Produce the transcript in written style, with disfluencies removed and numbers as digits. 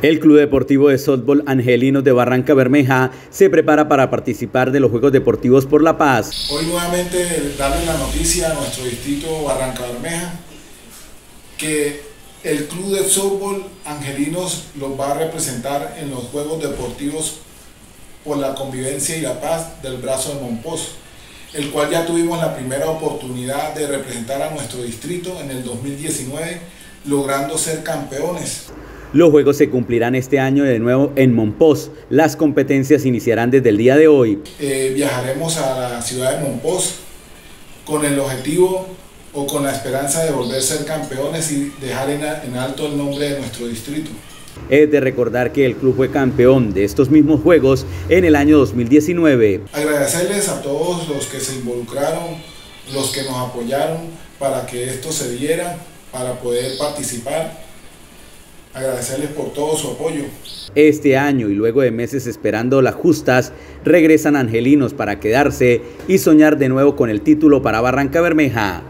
El Club Deportivo de Softball Angelinos de Barrancabermeja se prepara para participar de los Juegos Deportivos por la Paz. Hoy nuevamente darle la noticia a nuestro distrito Barrancabermeja que el Club de Softball Angelinos los va a representar en los Juegos Deportivos por la Convivencia y la Paz del Brazo de Mompós, el cual ya tuvimos la primera oportunidad de representar a nuestro distrito en el 2019, logrando ser campeones. Los Juegos se cumplirán este año de nuevo en Mompós. Las competencias iniciarán desde el día de hoy. Viajaremos a la ciudad de Mompós con el objetivo o con la esperanza de volver a ser campeones y dejar en alto el nombre de nuestro distrito. Es de recordar que el club fue campeón de estos mismos Juegos en el año 2019. Agradecerles a todos los que se involucraron, los que nos apoyaron para que esto se diera, para poder participar. Agradecerles por todo su apoyo. Este año y luego de meses esperando las justas, regresan angelinos para quedarse y soñar de nuevo con el título para Barrancabermeja.